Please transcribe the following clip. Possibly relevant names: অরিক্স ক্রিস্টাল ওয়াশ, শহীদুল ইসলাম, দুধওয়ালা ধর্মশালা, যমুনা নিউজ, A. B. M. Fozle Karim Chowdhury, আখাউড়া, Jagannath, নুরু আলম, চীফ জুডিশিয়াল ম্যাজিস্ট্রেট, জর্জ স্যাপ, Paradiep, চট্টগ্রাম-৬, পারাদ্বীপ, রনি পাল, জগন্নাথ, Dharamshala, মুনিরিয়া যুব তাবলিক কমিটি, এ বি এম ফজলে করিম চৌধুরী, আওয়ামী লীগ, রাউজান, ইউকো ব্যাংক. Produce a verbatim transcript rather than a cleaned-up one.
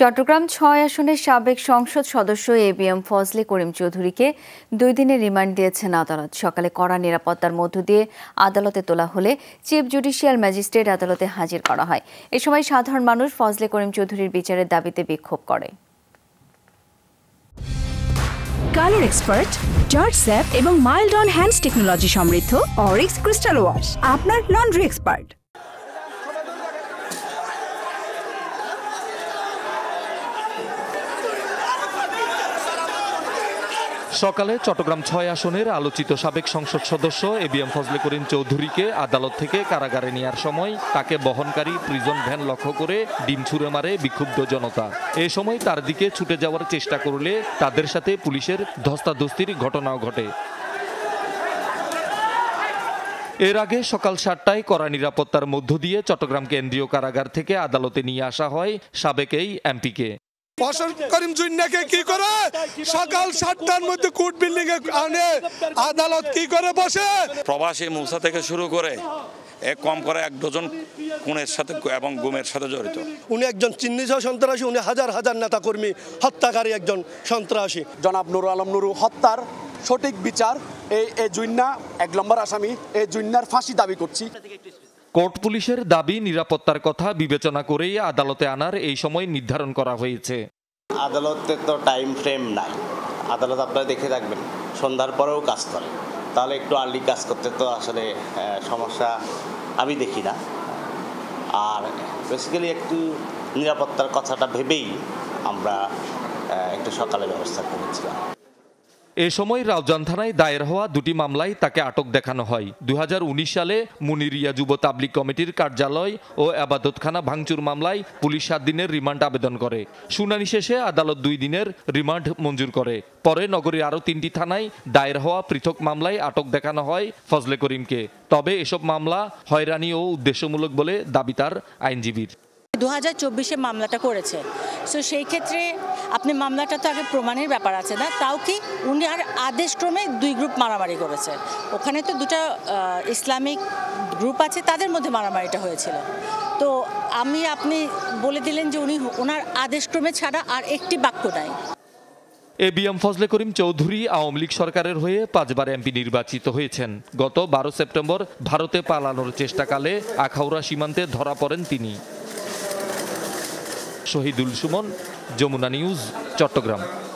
চট্টগ্রাম ছয় আসনের সাবেক সংসদ সদস্য A B M Fazle Karim চৌধুরীকে দুই দিনের রিমান্ড দিয়েছেন আদালত। সকালে কড়া নিরাপত্তার মধ্য দিয়ে আদালতে তোলা হলে চিফ জুডিশিয়াল ম্যাজিস্ট্রেট আদালতে হাজির করা হয়। এ সময় সাধারণ মানুষ ফজলে করিম চৌধুরীর বিচারের দাবিতে বিক্ষোভ করে। কালার এক্সপার্ট জর্জ স্যাপ এবং মাইল্ড অন হ্যান্ডস টেকনোলজি সমৃদ্ধ অরিক্স ক্রিস্টাল ওয়াশ আপনার লন্ড্রি এক্সপার্ট। সকালে চট্টগ্রাম ছয় আসনের আলোচিত সাবেক সংসদ সদস্য A B M Fazle Karim চৌধুরীকে আদালত থেকে কারাগারে নেওয়ার সময় তাকে বহনকারী প্রিজন ভ্যান লক্ষ্য করে ডিম ছুড়ে মারে বিক্ষুব্ধ জনতা। এ সময় তার দিকে ছুটে যাওয়ার চেষ্টা করলে তাদের সাথে পুলিশের ধস্তাধস্তির ঘটনাও ঘটে। এর আগে সকাল সাতটায় কড়া নিরাপত্তার মধ্য দিয়ে চট্টগ্রাম কেন্দ্রীয় কারাগার থেকে আদালতে নিয়ে আসা হয় সাবেক এই এমপিকে। প্রবাসী মূসা থেকে শুরু করে কম করে এক ডজন খুনের সাথে এবং গুমের সাথে জড়িত। উনি একজন চিহ্নিত সন্ত্রাসী, উনি হাজার হাজার নেতাকর্মী হত্যাকারী একজন সন্ত্রাসী। জনাব নুরু আলম নুরু হত্যার সঠিক বিচার এই জুন্না এক নম্বর আসামি, এই জুন্নার ফাঁসি দাবি করছি। কোর্ট পুলিশের দাবি নিরাপত্তার কথা বিবেচনা করেই আদালতে আনার এই সময় নির্ধারণ করা হয়েছে। আদালতে তো টাইম ফ্রেম নাই, আদালত আপনারা দেখে রাখবেন সন্ধ্যার পরেও কাজ করে, তাহলে একটু আর্লি কাজ করতে তো আসলে সমস্যা আমি দেখি না। আর বেসিক্যালি একটু নিরাপত্তার কথাটা ভেবেই আমরা একটু সকালে ব্যবস্থা করেছিলাম। এ সময় রাউজান থানায় দায়ের হওয়া দুটি মামলায় তাকে আটক দেখানো হয়। দুই হাজার উনিশ সালে মুনিরিয়া যুব তাবলিক কমিটির কার্যালয় ও আবাদতখানা ভাঙচুর মামলায় পুলিশ সাত দিনের রিমান্ড আবেদন করে। শুনানি শেষে আদালত দুই দিনের রিমান্ড মঞ্জুর করে। পরে নগরীর আরও তিনটি থানায় দায়ের হওয়া পৃথক মামলায় আটক দেখানো হয় ফজলে করিমকে। তবে এসব মামলা হয়রানি ও উদ্দেশ্যমূলক বলে দাবি তার আইনজীবীর। দুই হাজার চব্বিশে মামলাটা করেছে, সো সেই ক্ষেত্রে আপনি মামলাটা তো আগে প্রমাণের ব্যাপার আছে না, তাও কি উনি আর আদেশক্রমে দুই গ্রুপ মারামারি করেছে। ওখানে তো দুটা ইসলামিক গ্রুপ আছে, তাদের মধ্যে মারামারিটা হয়েছিল। তো আমি আপনি বলে দিলেন যে উনি ওনার আদেশক্রমে ছাড়া আর একটি বাক্য নাই। এ বি এম ফজলে করিম চৌধুরী আওয়ামী লীগ সরকারের হয়ে পাঁচবার এমপি নির্বাচিত হয়েছেন। গত বারো সেপ্টেম্বর ভারতে পালানোর চেষ্টাকালে আখাউড়া সীমান্তে ধরা পড়েন তিনি। শহীদুল ইসলাম, যমুনা নিউজ, চট্টগ্রাম।